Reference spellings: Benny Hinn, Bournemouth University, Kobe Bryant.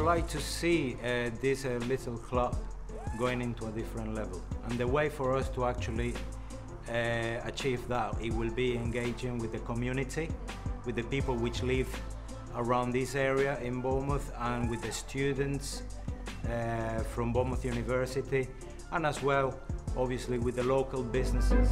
would like to see this little club going into a different level. And the way for us to actually achieve that, it will be engaging with the community, with the people which live around this area in Bournemouth, and with the students from Bournemouth University, and as well, obviously, with the local businesses.